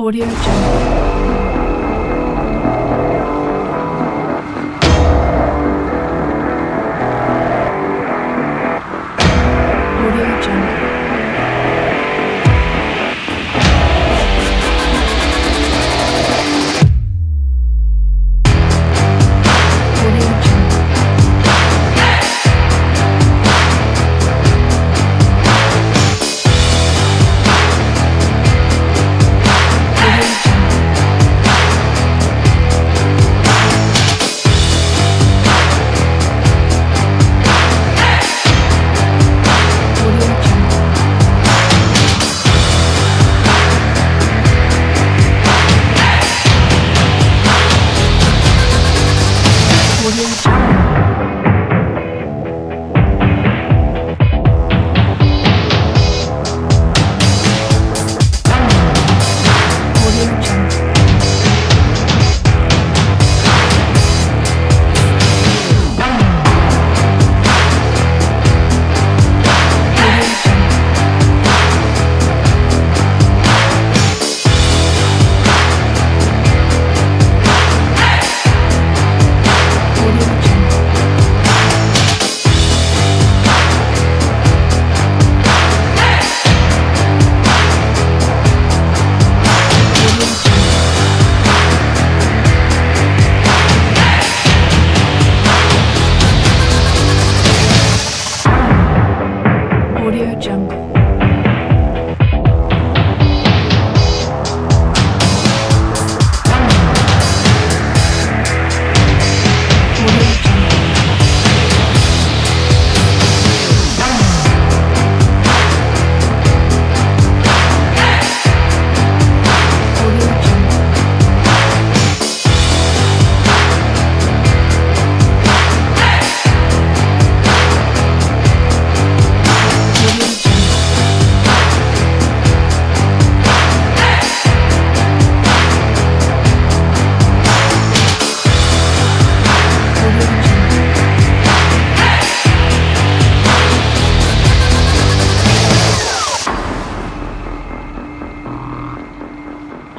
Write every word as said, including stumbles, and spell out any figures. Audio Jungle. Audio Jungle.